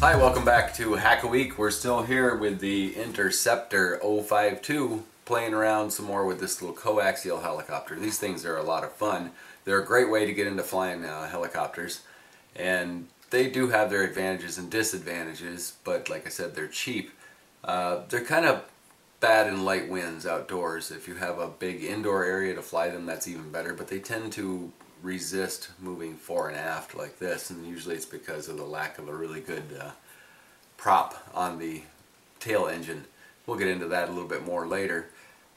Hi, welcome back to Hack-a-Week. We're still here with the Interceptor 052, playing around some more with this little coaxial helicopter. These things are a lot of fun. They're a great way to get into flying helicopters, and they do have their advantages and disadvantages, but like I said, they're cheap. They're kind of bad in light winds outdoors. If you have a big indoor area to fly them, that's even better, but they tend to resist moving fore and aft like this, and usually it's because of the lack of a really good prop on the tail engine. We'll get into that a little bit more later,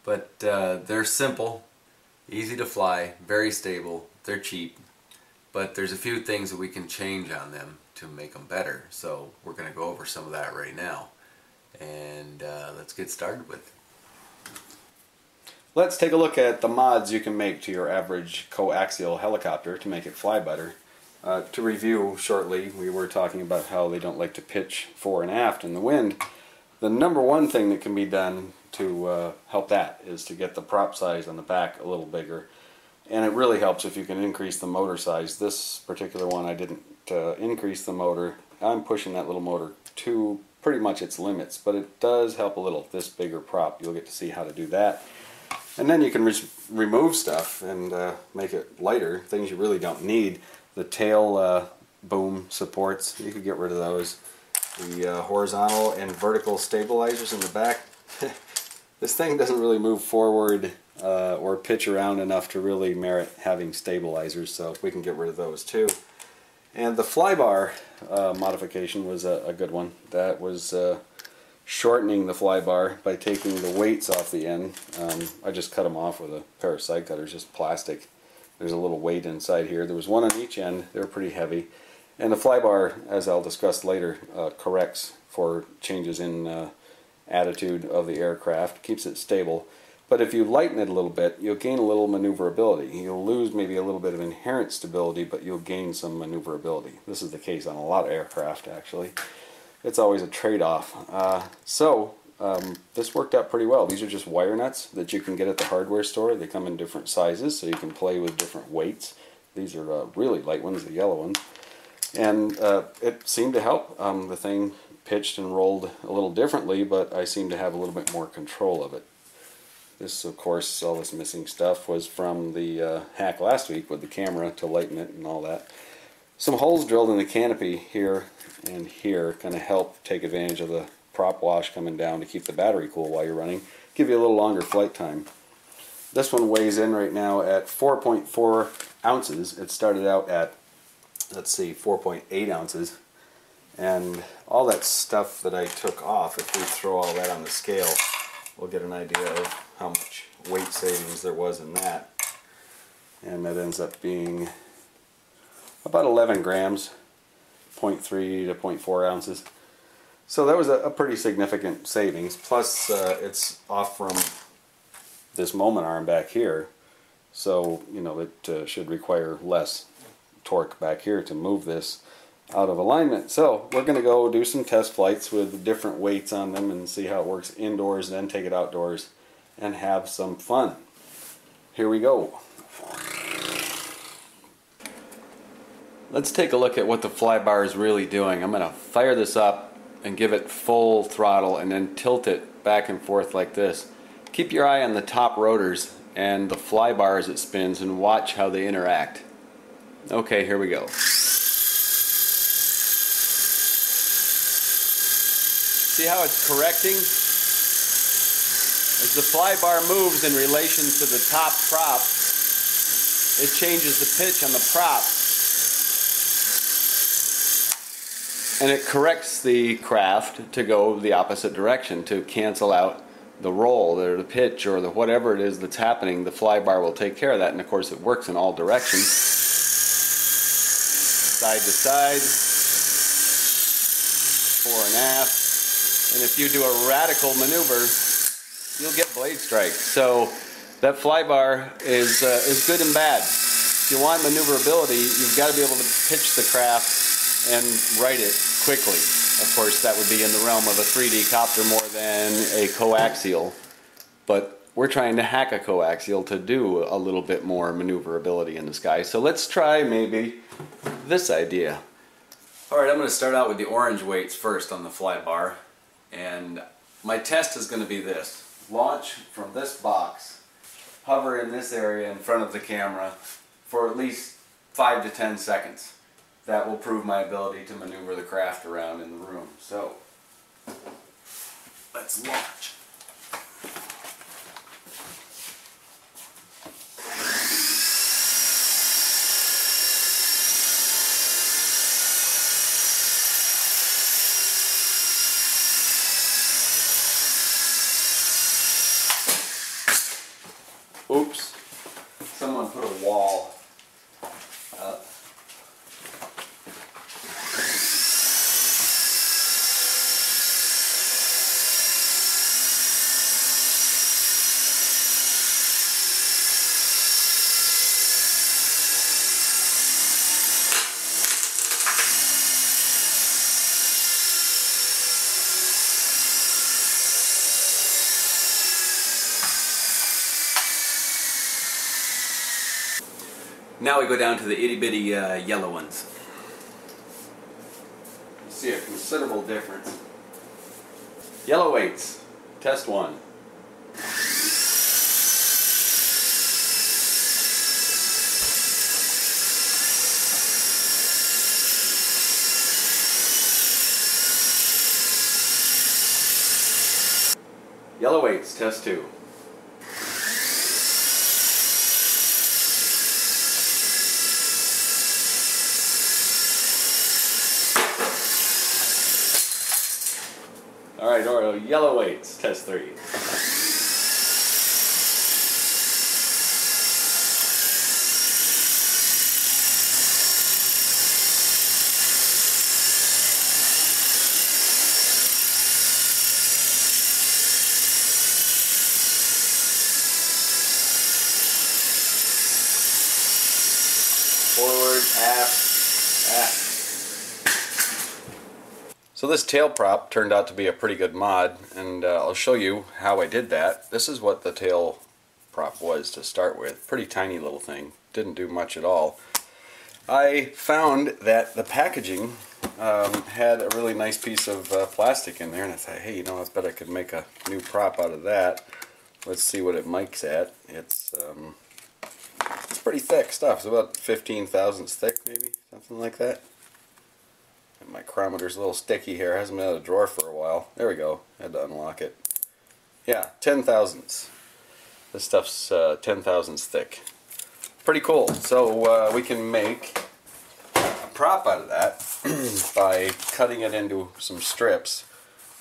but they're simple, easy to fly, very stable, they're cheap, but there's a few things that we can change on them to make them better, so we're going to go over some of that right now, and let's get started with it. Let's take a look at the mods you can make to your average coaxial helicopter to make it fly better. To review shortly, we were talking about how they don't like to pitch fore and aft in the wind. The number one thing that can be done to help that is to get the prop size on the back a little bigger. And it really helps if you can increase the motor size. This particular one, I didn't increase the motor. I'm pushing that little motor to pretty much its limits, but it does help a little. This bigger prop, you'll get to see how to do that. And then you can remove stuff and make it lighter, things you really don't need. The tail boom supports, you could get rid of those. The horizontal and vertical stabilizers in the back. This thing doesn't really move forward or pitch around enough to really merit having stabilizers, so we can get rid of those too. And the flybar modification was a good one. That was shortening the flybar by taking the weights off the end. I just cut them off with a pair of side cutters, just plastic. There's a little weight inside here. There was one on each end. They were pretty heavy. And the flybar, as I'll discuss later, corrects for changes in attitude of the aircraft, keeps it stable. But if you lighten it a little bit, you'll gain a little maneuverability. You'll lose maybe a little bit of inherent stability, but you'll gain some maneuverability. This is the case on a lot of aircraft, actually. It's always a trade-off. This worked out pretty well. These are just wire nuts that you can get at the hardware store. They come in different sizes, so you can play with different weights. These are really light ones, the yellow ones. And it seemed to help. The thing pitched and rolled a little differently, but I seemed to have a little bit more control of it. This, of course, all this missing stuff was from the hack last week with the camera to lighten it and all that. Some holes drilled in the canopy here and here kind of help take advantage of the prop wash coming down to keep the battery cool while you're running. Give you a little longer flight time. This one weighs in right now at 4.4 ounces. It started out at, let's see, 4.8 ounces. And all that stuff that I took off, if we throw all that on the scale, we'll get an idea of how much weight savings there was in that. And that ends up being about 11 grams, 0.3 to 0.4 ounces. So that was a pretty significant savings. Plus, it's off from this moment arm back here, so you know it should require less torque back here to move this out of alignment. So we're going to go do some test flights with different weights on them and see how it works indoors, and then take it outdoors and have some fun. Here we go. Let's take a look at what the flybar is really doing. I'm going to fire this up and give it full throttle and then tilt it back and forth like this. Keep your eye on the top rotors and the flybar as it spins and watch how they interact. Okay, here we go. See how it's correcting? As the flybar moves in relation to the top prop, it changes the pitch on the prop. And it corrects the craft to go the opposite direction, to cancel out the roll or the pitch or the whatever it is that's happening. The flybar will take care of that, and of course it works in all directions. Side to side, fore and aft, and if you do a radical maneuver, you'll get blade strikes. So that flybar is good and bad. If you want maneuverability, you've got to be able to pitch the craft and write it quickly. Of course, that would be in the realm of a 3D copter more than a coaxial, but we're trying to hack a coaxial to do a little bit more maneuverability in the sky. So let's try maybe this idea. Alright, I'm going to start out with the orange weights first on the fly bar, and my test is going to be this. Launch from this box, hover in this area in front of the camera for at least 5 to 10 seconds. That will prove my ability to maneuver the craft around in the room. So, let's launch. Oops, someone put a wall up. Now we go down to the itty bitty yellow ones. You see a considerable difference. Yellow weights, test one. Yellow weights, test two. Alright, Oro, yellow weights, test three. Forward, aft. So this tail prop turned out to be a pretty good mod, and I'll show you how I did that. This is what the tail prop was to start with. Pretty tiny little thing. Didn't do much at all. I found that the packaging had a really nice piece of plastic in there, and I thought, hey, you know, I bet I could make a new prop out of that. Let's see what it mics at. It's pretty thick stuff. It's about 15 thousandths thick, maybe, something like that. My chronometer's a little sticky here. It hasn't been out of the drawer for a while. There we go. I had to unlock it. Yeah, 10 thousandths. This stuff's 10 thousandths thick. Pretty cool. So we can make a prop out of that by cutting it into some strips.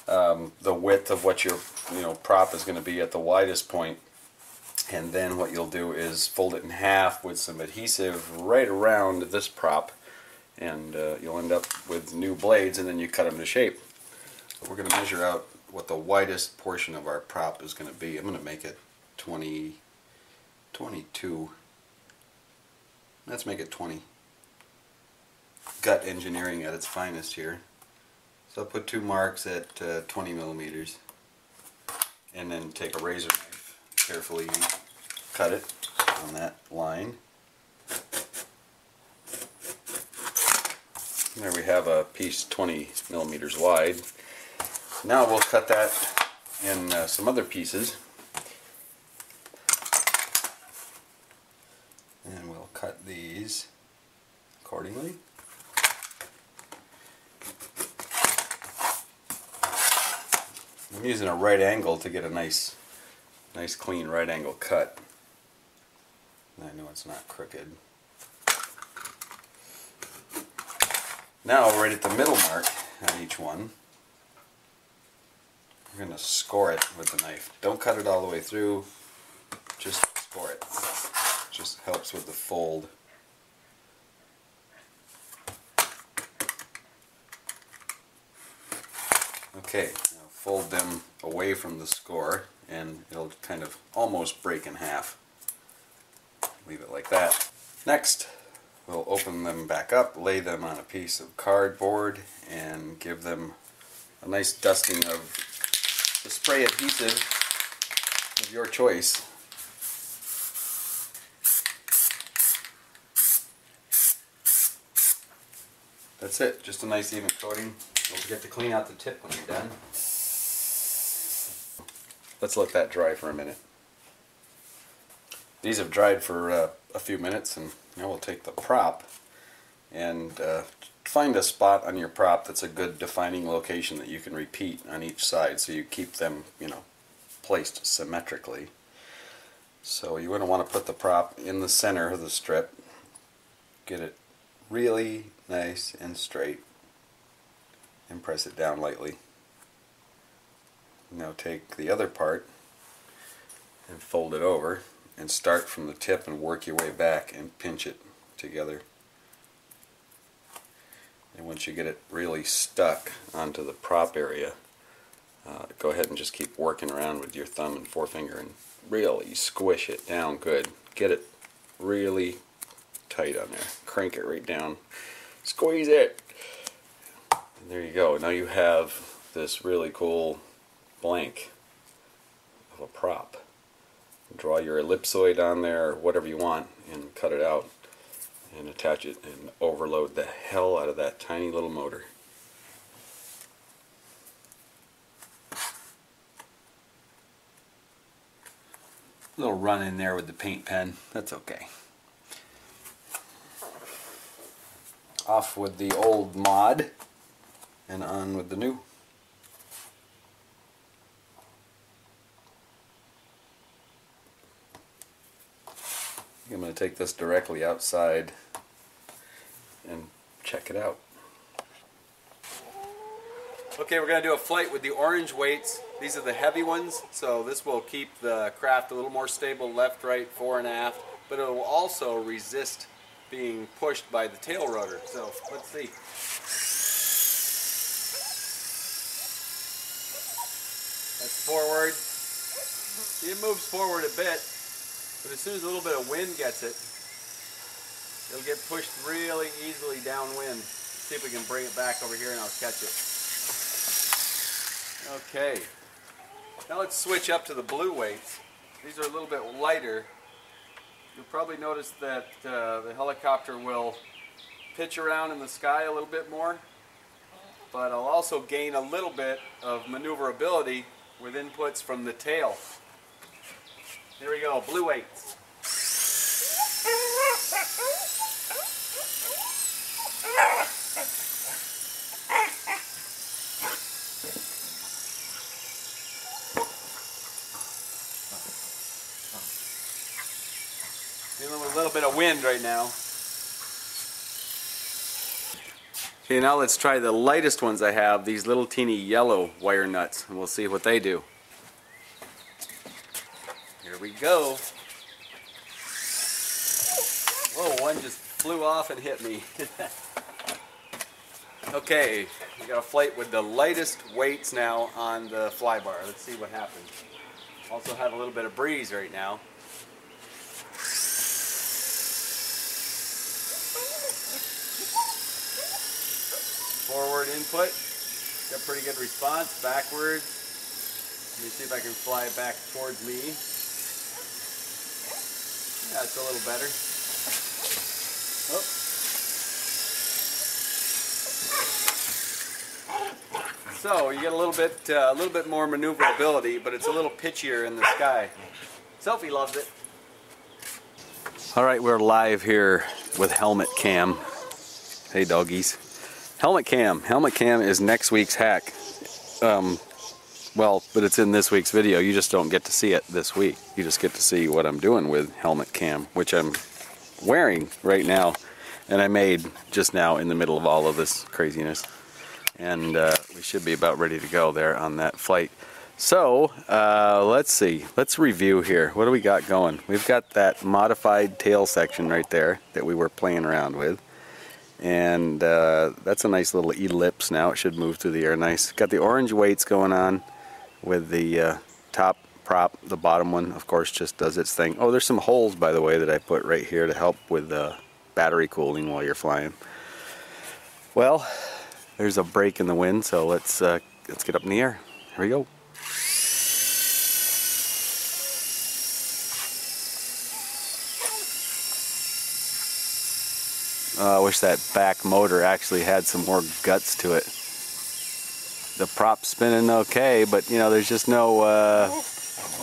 The width of what your prop is going to be at the widest point, and then what you'll do is fold it in half with some adhesive right around this prop. And you'll end up with new blades, and then you cut them to shape. But we're going to measure out what the widest portion of our prop is going to be. I'm going to make it 22. Let's make it 20. Gut engineering at its finest here. So I'll put two marks at 20 millimeters, and then take a razor knife, carefully cut it on that line. There we have a piece 20 millimeters wide. Now we'll cut that in some other pieces. And we'll cut these accordingly. I'm using a right angle to get a nice clean right angle cut. And I know it's not crooked. Now, right at the middle mark on each one, we're going to score it with the knife. Don't cut it all the way through, just score it. Just helps with the fold. Okay, now fold them away from the score, and it'll kind of almost break in half. Leave it like that. Next, we'll open them back up, lay them on a piece of cardboard, and give them a nice dusting of the spray adhesive of your choice. The that's it, just a nice even coating. Don't forget to clean out the tip when you're done. Let's let that dry for a minute. These have dried for a few minutes, and now we'll take the prop and find a spot on your prop that's a good defining location that you can repeat on each side so you keep them, you know, placed symmetrically. So you're going to want to put the prop in the center of the strip, get it really nice and straight, and press it down lightly. Now take the other part and fold it over and start from the tip and work your way back and pinch it together. And once you get it really stuck onto the prop area, go ahead and just keep working around with your thumb and forefinger and really squish it down good. Get it really tight on there. Crank it right down. Squeeze it! And there you go. Now you have this really cool blank of a prop. Draw your ellipsoid on there, whatever you want, and cut it out and attach it and overload the hell out of that tiny little motor. A little run in there with the paint pen, that's okay. Off with the old mod and on with the new. I'm going to take this directly outside and check it out. Okay, we're going to do a flight with the orange weights. These are the heavy ones, so this will keep the craft a little more stable left, right, fore and aft, but it will also resist being pushed by the tail rotor. So let's see. That's forward. See, it moves forward a bit. But as soon as a little bit of wind gets it, it'll get pushed really easily downwind. See if we can bring it back over here and I'll catch it. Okay. Now let's switch up to the blue weights. These are a little bit lighter. You'll probably notice that the helicopter will pitch around in the sky a little bit more, but I'll also gain a little bit of maneuverability with inputs from the tail. Here we go, blue weights. Dealing with a little bit of wind right now. Okay, now let's try the lightest ones I have, these little teeny yellow wire nuts, and we'll see what they do. We go. Whoa, one just flew off and hit me. Okay, we got a flight with the lightest weights now on the fly bar. Let's see what happens. Also have a little bit of breeze right now. Forward input, got a pretty good response. Backwards, let me see if I can fly back towards me. That's a little better. Oh. So you get a little bit more maneuverability, but it's a little pitchier in the sky. Sophie loves it. All right, we're live here with Helmet Cam. Hey, doggies. Helmet Cam. Helmet Cam is next week's hack. Well, but it's in this week's video. You just don't get to see it this week. You just get to see what I'm doing with Helmet Cam, which I'm wearing right now, and I made just now in the middle of all of this craziness. And we should be about ready to go there on that flight. So, let's see. Let's review here. What do we got going? We've got that modified tail section right there that we were playing around with. And that's a nice little ellipse now. It should move through the air nice. Got the orange weights going on with the top prop. The bottom one, of course, just does its thing. Oh, there's some holes, by the way, that I put right here to help with the battery cooling while you're flying. Well, there's a break in the wind, so let's get up in the air. Here we go. I wish that back motor actually had some more guts to it. The prop's spinning okay, but you know, there's just no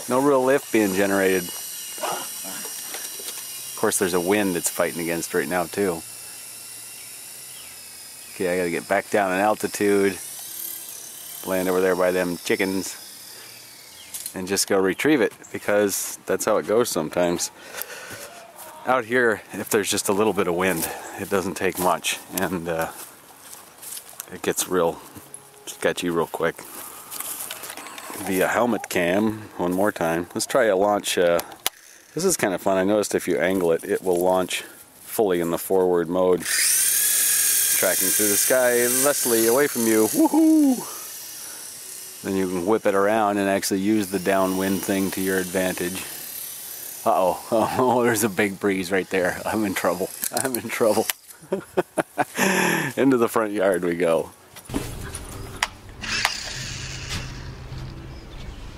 no real lift being generated. Of course, there's a wind that's fighting against right now too. Okay, I gotta get back down in altitude, land over there by them chickens, and just go retrieve it, because that's how it goes sometimes. Out here, if there's just a little bit of wind, it doesn't take much, and it gets real sketchy real quick. Via helmet cam, one more time. Let's try a launch. This is kind of fun. I noticed if you angle it, it will launch fully in the forward mode. Tracking through the sky, Leslie, away from you. Woohoo! Then you can whip it around and actually use the downwind thing to your advantage. Uh oh, there's a big breeze right there. I'm in trouble. I'm in trouble. Into the front yard we go.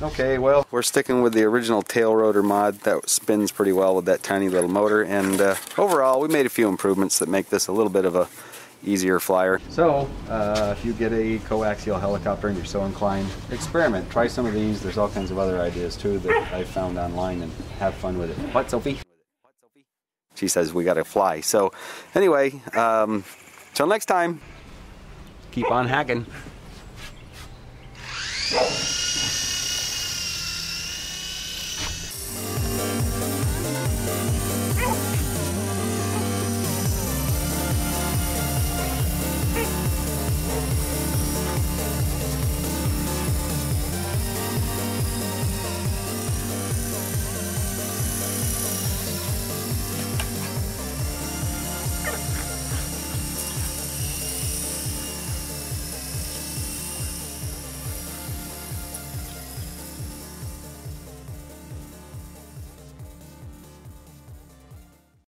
Okay, well, we're sticking with the original tail rotor mod. That spins pretty well with that tiny little motor, and overall we made a few improvements that make this a little bit of a easier flyer. So if you get a coaxial helicopter and you're so inclined, experiment, try some of these. There's all kinds of other ideas too that I found online, and have fun with it. What, Sophie? She says we gotta fly. So anyway, till next time, keep on hacking.